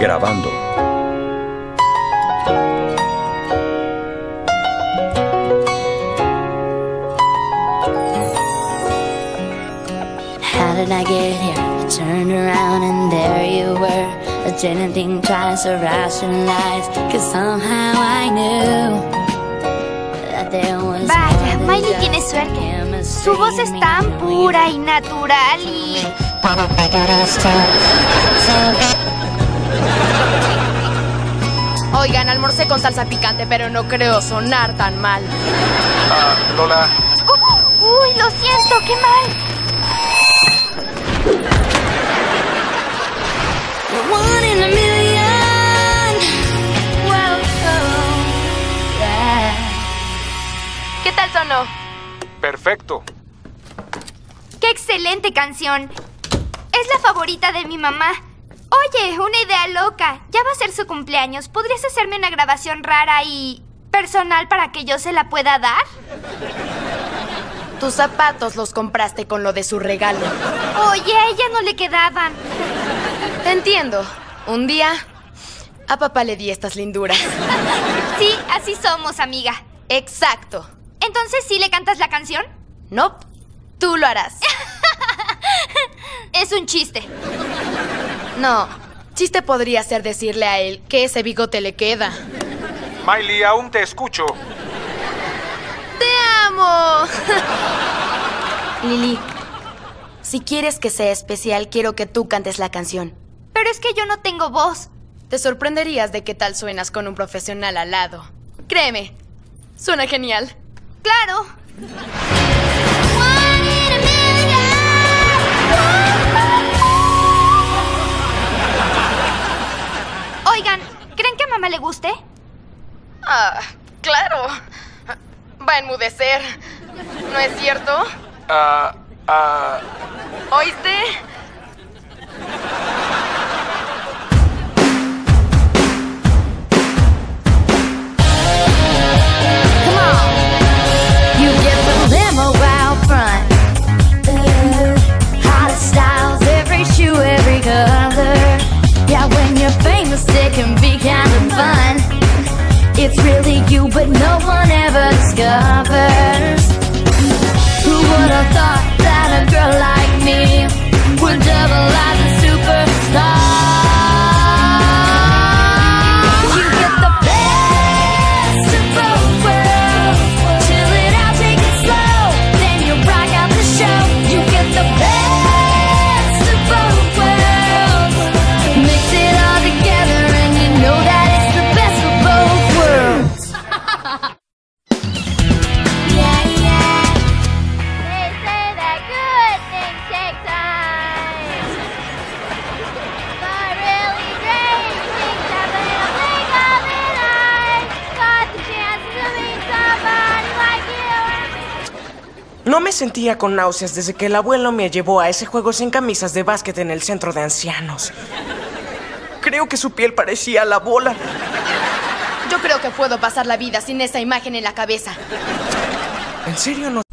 Grabando. How did I get here? I turned around and there you were. I didn't think twice or rationalize, cause somehow I knew that there was. Vaya, Miley tiene suerte. Su voz es tan pura y natural y... Oigan, almorcé con salsa picante, pero no creo sonar tan mal. Lola. Uy, lo siento, qué mal. ¿Qué tal sonó? Perfecto. ¡Qué excelente canción! Es la favorita de mi mamá. Oye, una idea loca. Ya va a ser su cumpleaños. ¿Podrías hacerme una grabación rara y personal para que yo se la pueda dar? Tus zapatos los compraste con lo de su regalo. Oye, a ella no le quedaban. Te entiendo. Un día a papá le di estas linduras. Sí, así somos, amiga. Exacto. ¿Entonces sí le cantas la canción? No, tú lo harás. Es un chiste. No, chiste podría ser decirle a él que ese bigote le queda. Miley, aún te escucho. ¡Te amo! Lily, si quieres que sea especial, quiero que tú cantes la canción. Pero es que yo no tengo voz. Te sorprenderías de qué tal suenas con un profesional al lado. Créeme, suena genial. ¡Claro! ¿A mamá le guste? Ah, claro. Va a enmudecer. ¿No es cierto? ¿Oíste? It's really you, but no one ever discovers. Who would have thought that a girl like me would double as a superstar? You get the best of both worlds. Chill it out, take it slow, then you rock out the show. You get the best of both worlds. Mix it all together and you know that. No me sentía con náuseas desde que el abuelo me llevó a ese juego sin camisas de básquet en el centro de ancianos. Creo que su piel parecía la bola. Yo creo que puedo pasar la vida sin esa imagen en la cabeza. ¿En serio no?